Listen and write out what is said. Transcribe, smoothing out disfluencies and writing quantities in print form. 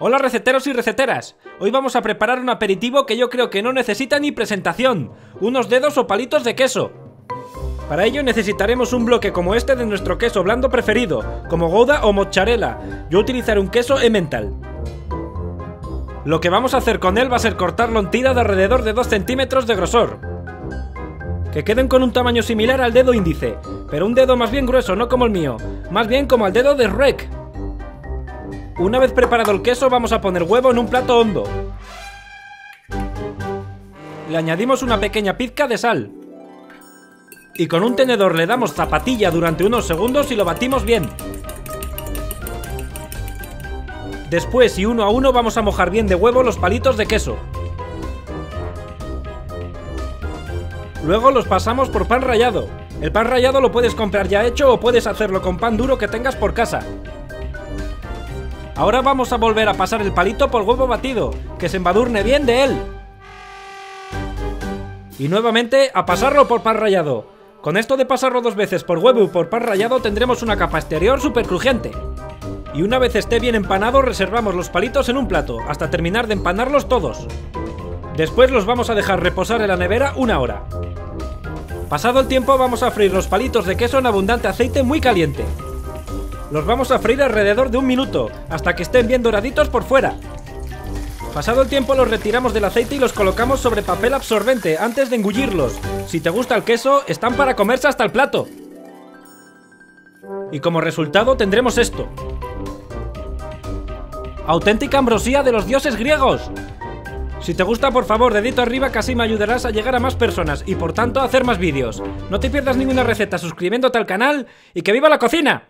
Hola receteros y receteras, hoy vamos a preparar un aperitivo que yo creo que no necesita ni presentación, unos dedos o palitos de queso. Para ello necesitaremos un bloque como este de nuestro queso blando preferido, como Gouda o Mozzarella. Yo utilizaré un queso Emmental. Lo que vamos a hacer con él va a ser cortarlo en tiras de alrededor de 2 centímetros de grosor, que queden con un tamaño similar al dedo índice, pero un dedo más bien grueso, no como el mío, más bien como el dedo de Shrek. Una vez preparado el queso vamos a poner huevo en un plato hondo. Le añadimos una pequeña pizca de sal. Y con un tenedor le damos zapatilla durante unos segundos y lo batimos bien. Después y uno a uno vamos a mojar bien de huevo los palitos de queso. Luego los pasamos por pan rallado. El pan rallado lo puedes comprar ya hecho o puedes hacerlo con pan duro que tengas por casa. Ahora vamos a volver a pasar el palito por huevo batido, que se embadurne bien de él. Y nuevamente a pasarlo por pan rallado. Con esto de pasarlo 2 veces por huevo y por pan rallado tendremos una capa exterior súper crujiente. Y una vez esté bien empanado reservamos los palitos en un plato, hasta terminar de empanarlos todos. Después los vamos a dejar reposar en la nevera una hora. Pasado el tiempo vamos a freír los palitos de queso en abundante aceite muy caliente. Los vamos a freír alrededor de un minuto, hasta que estén bien doraditos por fuera. Pasado el tiempo los retiramos del aceite y los colocamos sobre papel absorbente antes de engullirlos. Si te gusta el queso, están para comerse hasta el plato. Y como resultado tendremos esto. ¡Auténtica ambrosía de los dioses griegos! Si te gusta, por favor, dedito arriba, que así me ayudarás a llegar a más personas y por tanto a hacer más vídeos. No te pierdas ninguna receta suscribiéndote al canal y ¡que viva la cocina!